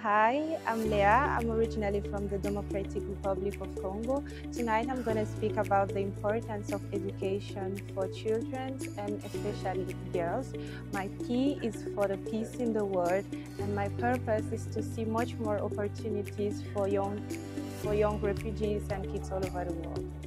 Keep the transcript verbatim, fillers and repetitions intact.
Hi, I'm Lea. I'm originally from the Democratic Republic of Congo. Tonight I'm going to speak about the importance of education for children and especially girls. My key is for the peace in the world, and my purpose is to see much more opportunities for young, for young refugees and kids all over the world.